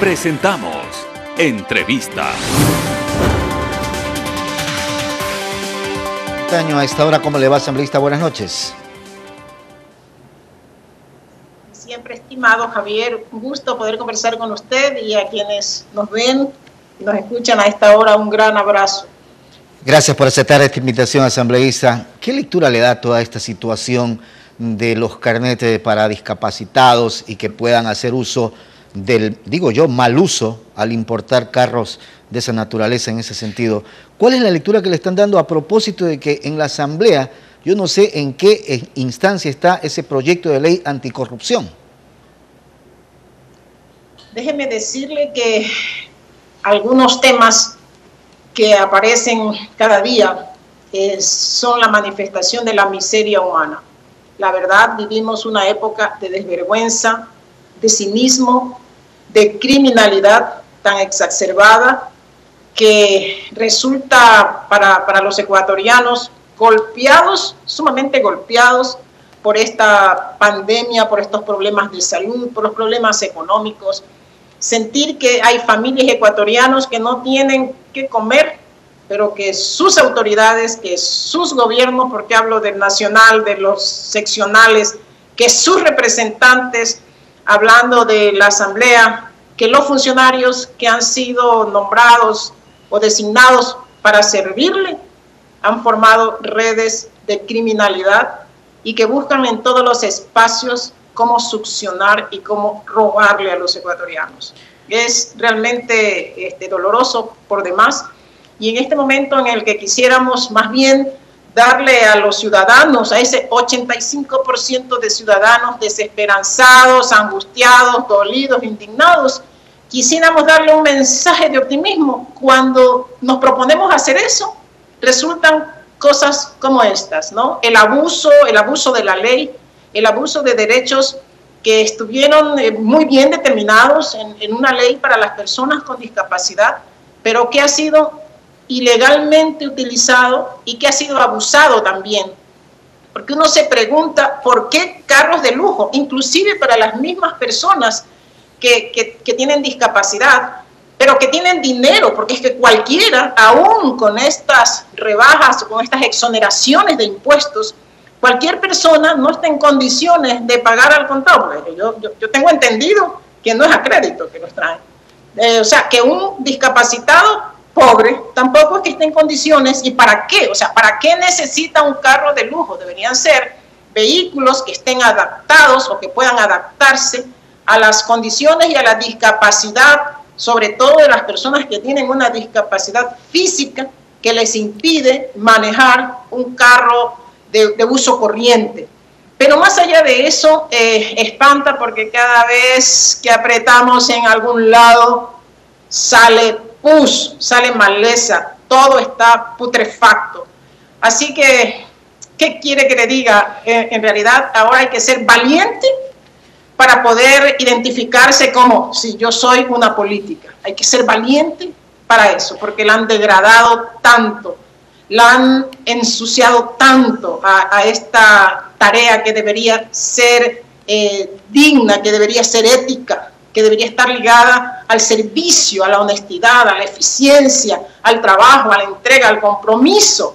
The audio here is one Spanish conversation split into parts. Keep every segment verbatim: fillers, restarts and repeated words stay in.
Presentamos Entrevista. Montaño, a esta hora, ¿cómo le va, asambleísta? Buenas noches. Siempre estimado Javier, un gusto poder conversar con usted y a quienes nos ven y nos escuchan a esta hora, un gran abrazo. Gracias por aceptar esta invitación, asambleísta. ¿Qué lectura le da a toda esta situación de los carnetes para discapacitados y que puedan hacer uso del, digo yo, mal uso al importar carros de esa naturaleza en ese sentido? ¿Cuál es la lectura que le están dando a propósito de que en la Asamblea, yo no sé en qué instancia está ese proyecto de ley anticorrupción? Déjeme decirle que algunos temas que aparecen cada día eh, son la manifestación de la miseria humana. La verdad, vivimos una época de desvergüenza, de cinismo, de criminalidad tan exacerbada que resulta para, para los ecuatorianos golpeados, sumamente golpeados por esta pandemia, por estos problemas de salud, por los problemas económicos. Sentir que hay familias ecuatorianas que no tienen que comer, pero que sus autoridades, que sus gobiernos, porque hablo del nacional, de los seccionales, que sus representantes, hablando de la Asamblea, que los funcionarios que han sido nombrados o designados para servirle, han formado redes de criminalidad y que buscan en todos los espacios cómo succionar y cómo robarle a los ecuatorianos. Es realmente este, doloroso por demás, y en este momento en el que quisiéramos más bien darle a los ciudadanos, a ese ochenta y cinco por ciento de ciudadanos desesperanzados, angustiados, dolidos, indignados, quisiéramos darle un mensaje de optimismo. Cuando nos proponemos hacer eso, resultan cosas como estas, ¿no? El abuso, el abuso de la ley, el abuso de derechos que estuvieron muy bien determinados en, en una ley para las personas con discapacidad, pero que ha sido ilegalmente utilizado y que ha sido abusado también. Porque uno se pregunta por qué carros de lujo, inclusive para las mismas personas que, que, que tienen discapacidad, pero que tienen dinero, porque es que cualquiera, aún con estas rebajas, con estas exoneraciones de impuestos, cualquier persona no está en condiciones de pagar al contado. Yo, yo, yo tengo entendido que no es a crédito que los traen. Eh, o sea, que un discapacitado pobre tampoco es que esté en condiciones. ¿Y para qué? O sea, ¿para qué necesita un carro de lujo? Deberían ser vehículos que estén adaptados o que puedan adaptarse a las condiciones y a la discapacidad, sobre todo de las personas que tienen una discapacidad física que les impide manejar un carro De, de uso corriente. Pero más allá de eso, eh, espanta porque cada vez que apretamos en algún lado sale pus, sale maleza, todo está putrefacto. Así que, ¿qué quiere que le diga? Eh, en realidad ahora hay que ser valiente para poder identificarse como si yo soy una política. Hay que ser valiente para eso, porque la han degradado tanto, la han ensuciado tanto a, a esta tarea que debería ser eh, digna, que debería ser ética, que debería estar ligada al servicio, a la honestidad, a la eficiencia, al trabajo, a la entrega, al compromiso.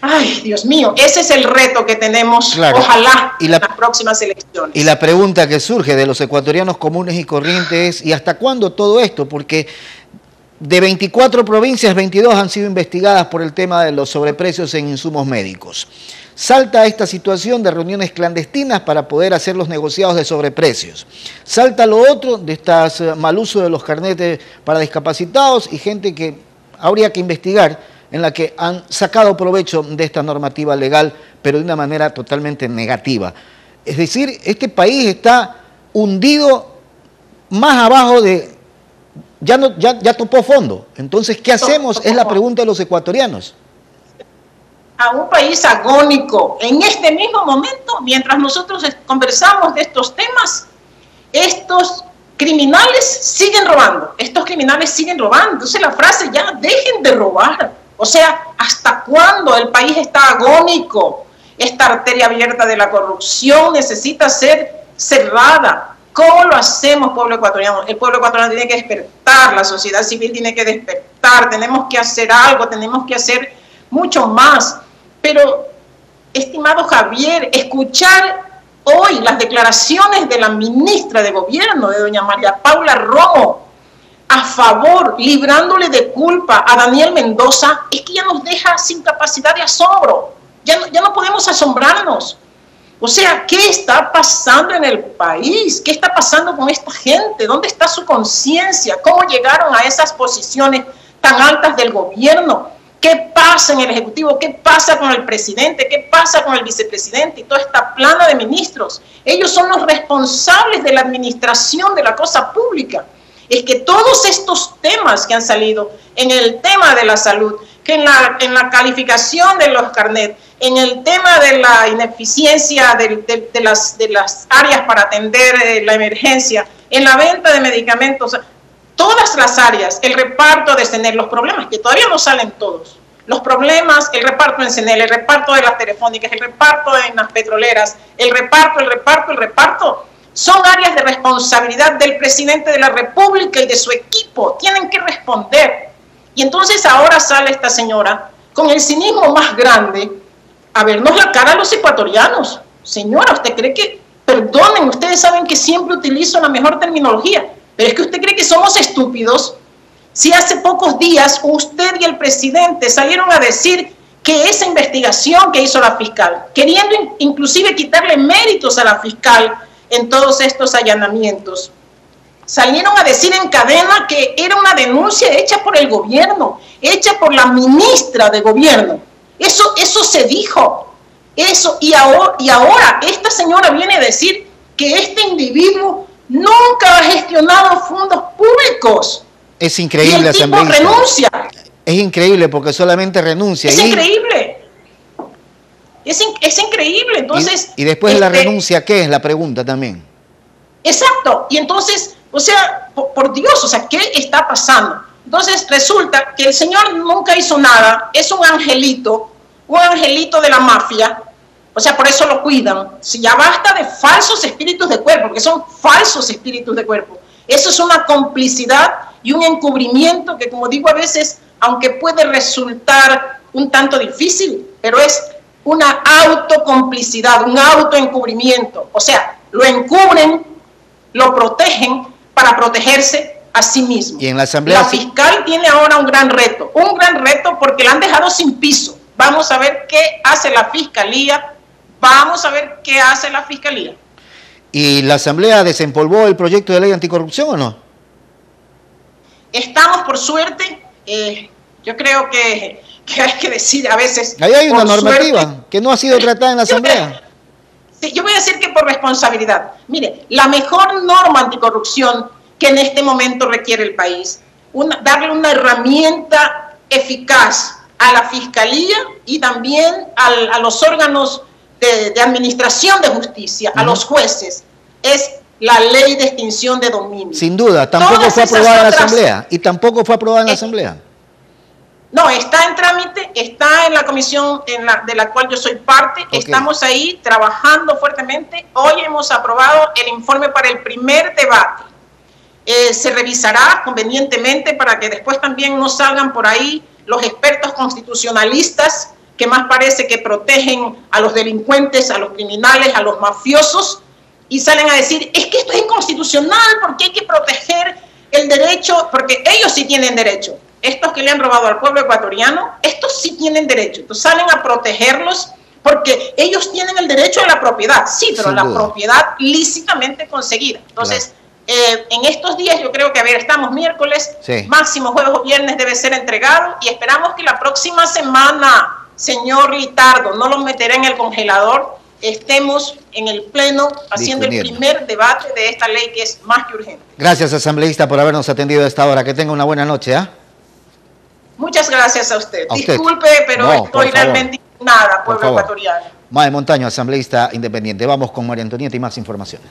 Ay, Dios mío, ese es el reto que tenemos, claro. Ojalá, y la, en las próximas elecciones. Y la pregunta que surge de los ecuatorianos comunes y corrientes es, ¿y hasta cuándo todo esto? Porque de veinticuatro provincias, veintidós han sido investigadas por el tema de los sobreprecios en insumos médicos. Salta esta situación de reuniones clandestinas para poder hacer los negociados de sobreprecios. Salta lo otro de estas mal uso de los carnetes para discapacitados y gente que habría que investigar, en la que han sacado provecho de esta normativa legal, pero de una manera totalmente negativa. Es decir, este país está hundido más abajo de... Ya, no, ya, ya topó fondo. Entonces, ¿qué hacemos? Es la pregunta de los ecuatorianos. A un país agónico. En este mismo momento, mientras nosotros conversamos de estos temas, estos criminales siguen robando. Estos criminales siguen robando. Entonces, la frase ya, dejen de robar. O sea, ¿hasta cuándo el país está agónico? Esta arteria abierta de la corrupción necesita ser cerrada. ¿Cómo lo hacemos, pueblo ecuatoriano? El pueblo ecuatoriano tiene que despertar, la sociedad civil tiene que despertar, tenemos que hacer algo, tenemos que hacer mucho más. Pero, estimado Javier, escuchar hoy las declaraciones de la ministra de Gobierno, de doña María Paula Romo, a favor, librándole de culpa a Daniel Mendoza, es que ya nos deja sin capacidad de asombro. Ya no, ya no podemos asombrarnos. O sea, ¿qué está pasando en el país? ¿Qué está pasando con esta gente? ¿Dónde está su conciencia? ¿Cómo llegaron a esas posiciones tan altas del gobierno? ¿Qué pasa en el Ejecutivo? ¿Qué pasa con el presidente? ¿Qué pasa con el vicepresidente? Y toda esta plana de ministros. Ellos son los responsables de la administración de la cosa pública. Es que todos estos temas que han salido, en el tema de la salud, que en la, en la calificación de los carnets, en el tema de la ineficiencia de, de, de, las, de las áreas para atender eh, la emergencia, en la venta de medicamentos, todas las áreas, el reparto de CENEL, los problemas que todavía no salen todos, los problemas, el reparto en CENEL, el reparto de las telefónicas, el reparto en las petroleras, el reparto, el reparto, el reparto, son áreas de responsabilidad del presidente de la República y de su equipo, tienen que responder. Y entonces ahora sale esta señora con el cinismo más grande a vernos la cara a los ecuatorianos. Señora, ¿usted cree que, perdonen, ustedes saben que siempre utilizo la mejor terminología, pero es que usted cree que somos estúpidos? Si hace pocos días usted y el presidente salieron a decir que esa investigación que hizo la fiscal, queriendo inclusive quitarle méritos a la fiscal en todos estos allanamientos, salieron a decir en cadena que era una denuncia hecha por el gobierno, hecha por la ministra de Gobierno. Eso, eso se dijo. Eso, y ahora, y ahora esta señora viene a decir que este individuo nunca ha gestionado fondos públicos. Es increíble, asambleísta. Y el tipo renuncia. Es increíble porque solamente renuncia. Es y... increíble. Es, in es increíble. Entonces, y, y después de este... la renuncia, ¿qué es la pregunta también? Exacto. Y entonces... O sea, por Dios, o sea, ¿qué está pasando? Entonces resulta que el señor nunca hizo nada, es un angelito, un angelito de la mafia, o sea, por eso lo cuidan. Si ya basta de falsos espíritus de cuerpo, porque son falsos espíritus de cuerpo. Eso es una complicidad y un encubrimiento que, como digo a veces, aunque puede resultar un tanto difícil, pero es una autocomplicidad, un autoencubrimiento. O sea, lo encubren, lo protegen, para protegerse a sí mismo. Y en la asamblea... La fiscal tiene ahora un gran reto, un gran reto porque la han dejado sin piso. Vamos a ver qué hace la fiscalía, vamos a ver qué hace la fiscalía. ¿Y la asamblea desempolvó el proyecto de ley anticorrupción o no? Estamos, por suerte, eh, yo creo que, que hay que decir a veces... Ahí hay una normativa suerte, que no ha sido tratada en la asamblea. Yo voy a decir que por responsabilidad. Mire, la mejor norma anticorrupción que en este momento requiere el país, una, darle una herramienta eficaz a la Fiscalía y también al, a los órganos de, de administración de justicia, a los jueces, es la ley de extinción de dominio. Sin duda, tampoco Todas fue aprobada en la Asamblea. Y tampoco fue aprobada en la Asamblea. No, está en trámite, está en la comisión en la, de la cual yo soy parte, okay. Estamos ahí trabajando fuertemente, hoy hemos aprobado el informe para el primer debate, eh, se revisará convenientemente para que después también no salgan por ahí los expertos constitucionalistas que más parece que protegen a los delincuentes, a los criminales, a los mafiosos y salen a decir, es que esto es inconstitucional porque hay que proteger el derecho, porque ellos sí tienen derecho. Estos que le han robado al pueblo ecuatoriano, estos sí tienen derecho. Entonces salen a protegerlos porque ellos tienen el derecho a la propiedad. Sí, pero la propiedad lícitamente conseguida. Entonces, eh, en estos días yo creo que, a ver, estamos miércoles, sí. Máximo jueves o viernes debe ser entregado y esperamos que la próxima semana, señor Litardo, no lo meteré en el congelador, estemos en el Pleno haciendo el primer debate de esta ley que es más que urgente. Gracias, asambleísta, por habernos atendido a esta hora. Que tenga una buena noche, ¿ah? ¿eh? Muchas gracias a usted. A usted. Disculpe, pero no, estoy realmente indignada, pueblo ecuatoriano. Mae Montaño, asambleísta independiente. Vamos con María Antonieta y más informaciones.